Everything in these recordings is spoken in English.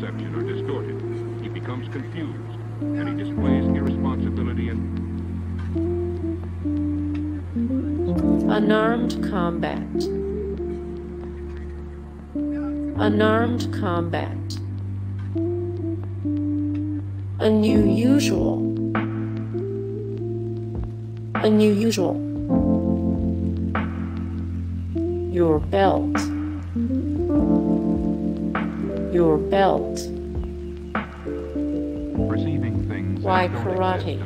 perception are distorted. He becomes confused, and he displays irresponsibility and... Unarmed combat. Unarmed combat. Unusual. Unusual. Your belt. Your belt. Perceiving things. Why karate?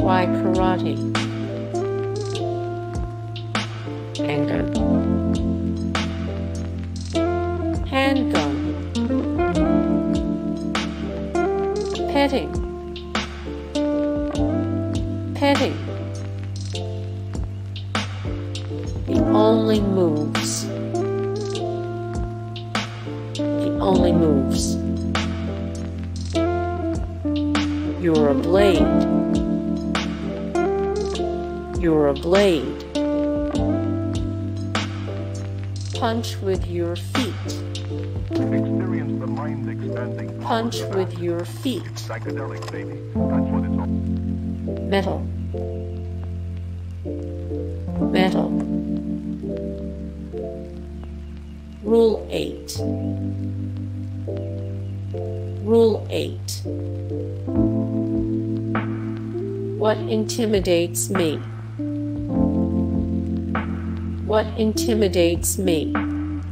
Why karate? Handgun. Handgun. Petting. Petting. Only moves. He only moves. You're a blade. You're a blade. Punch with your feet. Experience the mind expanding. Punch with your feet. Psychedelic baby. That's what it's all. Metal. Metal. Rule 8. Rule 8. What intimidates me? What intimidates me?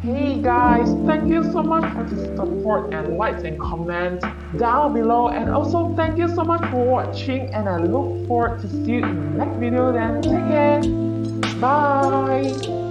Hey guys, thank you so much for the support and likes and comments down below, and also thank you so much for watching, and I look forward to see you in the next video then. Take care. Bye.